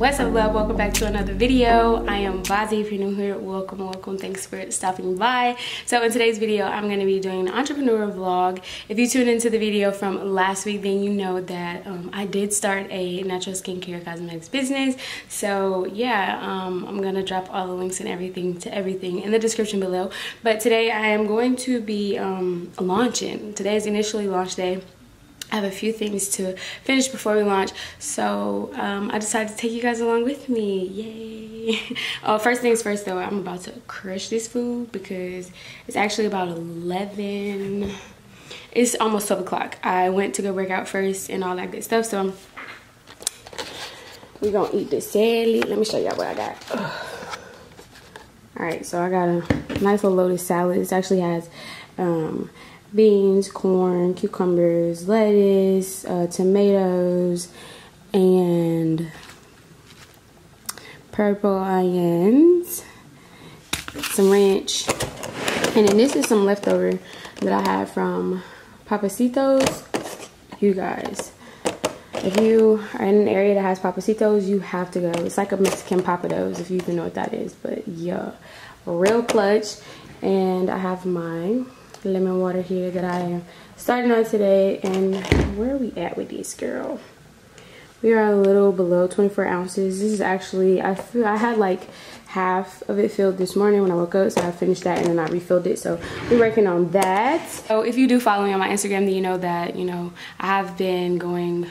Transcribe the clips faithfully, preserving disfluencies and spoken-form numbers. What's up, love? Welcome back to another video. I am Vazhii. If you're new here, welcome, welcome. Thanks for stopping by. So in today's video, I'm going to be doing an entrepreneur vlog. If you tuned into the video from last week, then you know that um, I did start a natural skincare cosmetics business. So yeah, um, I'm going to drop all the links and everything to everything in the description below. But today I am going to be um, launching. Today is initially launch day. I have a few things to finish before we launch, so um, I decided to take you guys along with me. Yay! Oh, first things first though, I'm about to crush this food because it's actually about eleven. It's almost twelve o'clock. I went to go work out first and all that good stuff, so we're gonna eat this salad. Let me show y'all what I got. Ugh. All right, so I got a nice little loaded salad. This actually has um, beans, corn, cucumbers, lettuce, uh, tomatoes, and purple onions, some ranch, and then this is some leftover that I had from Papacitos. You guys, if you are in an area that has Papacitos, you have to go. It's like a Mexican papados, if you even know what that is, but yeah, real clutch. And I have mine lemon water here that I am starting on today. And where are we at with this, girl? We are a little below twenty-four ounces. This is actually, I feel, I had like half of it filled this morning when I woke up, so I finished that and then I refilled it, so we're working on that. So if you do follow me on my Instagram, then you know that, you know, I have been going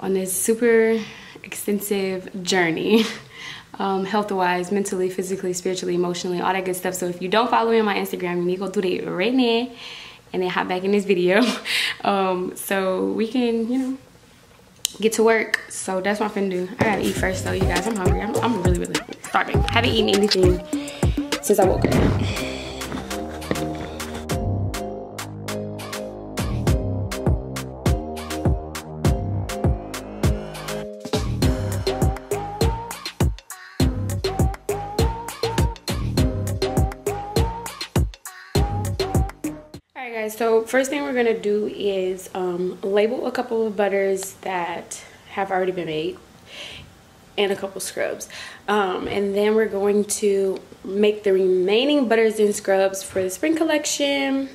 on this super extensive journey. Um, health-wise, mentally, physically, spiritually, emotionally, all that good stuff. So if you don't follow me on my Instagram, you need to go do that right now and then hop back in this video. Um, so we can, you know, get to work. So that's what I'm finna do. I gotta eat first though, you guys. I'm hungry. I'm, I'm really, really starving. Haven't eaten anything since I woke up. So first thing we're going to do is um, label a couple of butters that have already been made and a couple scrubs. Um, and then we're going to make the remaining butters and scrubs for the spring collection.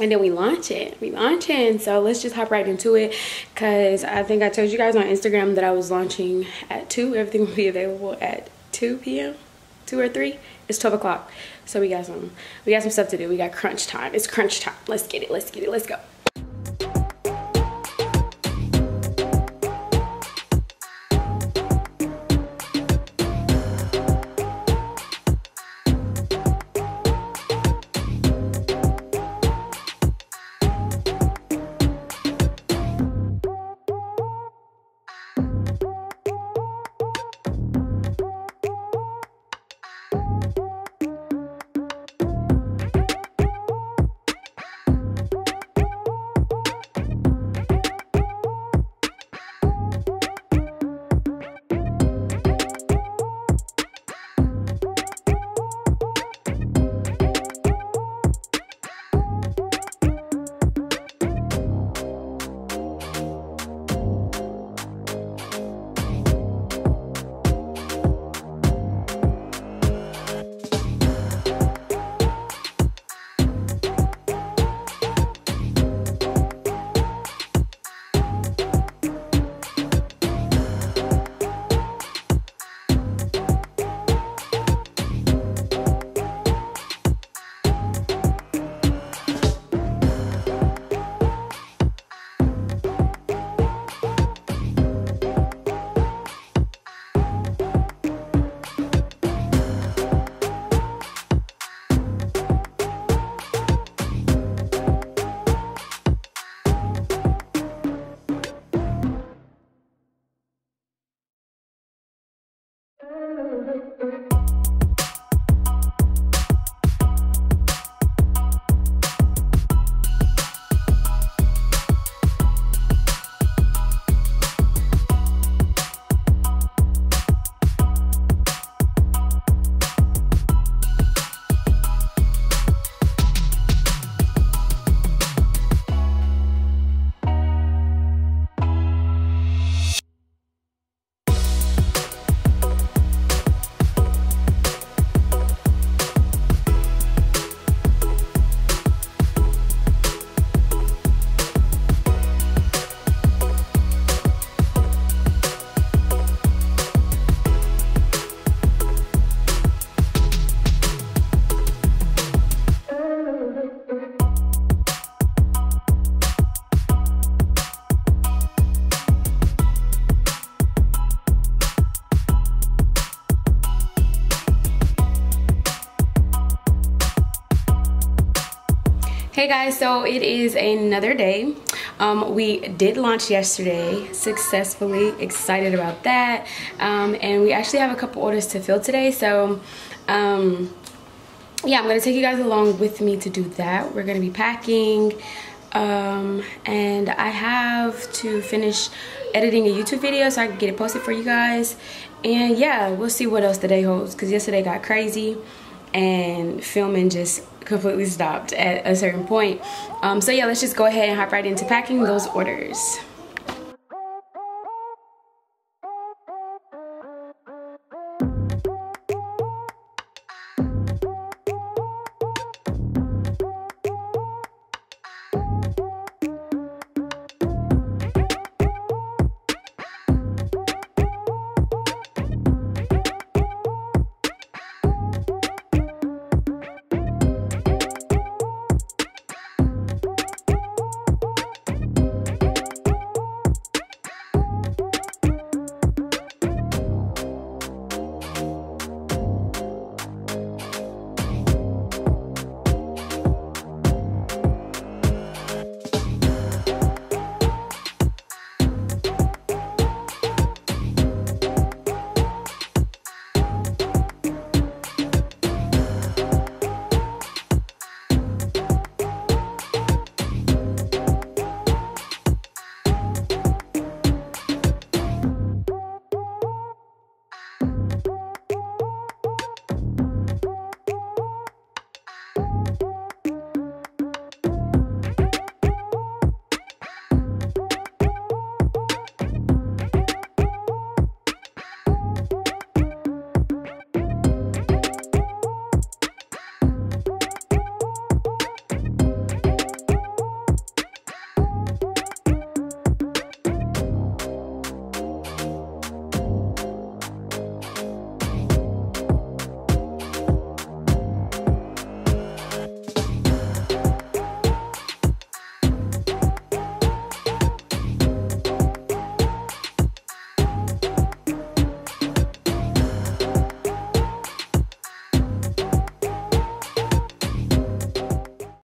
And then we launch it. We launch it. So let's just hop right into it, because I think I told you guys on Instagram that I was launching at two. Everything will be available at two p m two or three. It's twelve o'clock, so we got some we got some stuff to do. We got crunch time. It's crunch time. Let's get it. Let's get it. Let's go. Hey guys, so it is another day. Um, we did launch yesterday successfully, excited about that, um, and we actually have a couple orders to fill today, so um, yeah, I'm going to take you guys along with me to do that. We're going to be packing, um, and I have to finish editing a YouTube video so I can get it posted for you guys, and yeah, we'll see what else the day holds, because yesterday got crazy and filming just completely stopped at a certain point. Um, so yeah, let's just go ahead and hop right into packing those orders.